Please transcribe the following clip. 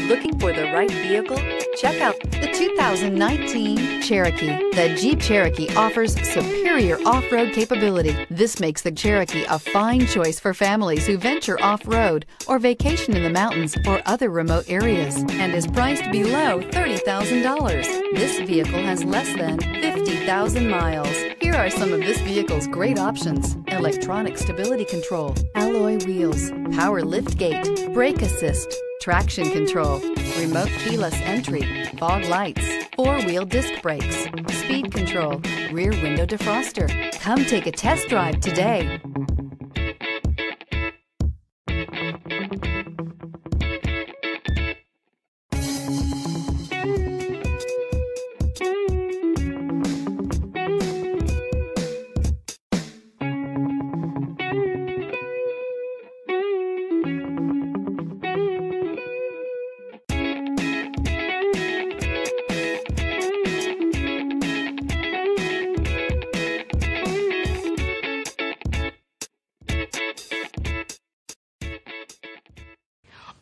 Looking for the right vehicle? Check out the 2019 Cherokee. The Jeep Cherokee offers superior off-road capability. This makes the Cherokee a fine choice for families who venture off-road or vacation in the mountains or other remote areas, and is priced below $30,000. This vehicle has less than 50,000 miles. Here are some of this vehicle's great options: electronic stability control, alloy wheels, power lift gate, brake assist, traction control, remote keyless entry, fog lights, four-wheel disc brakes, speed control, rear window defroster. Come take a test drive today.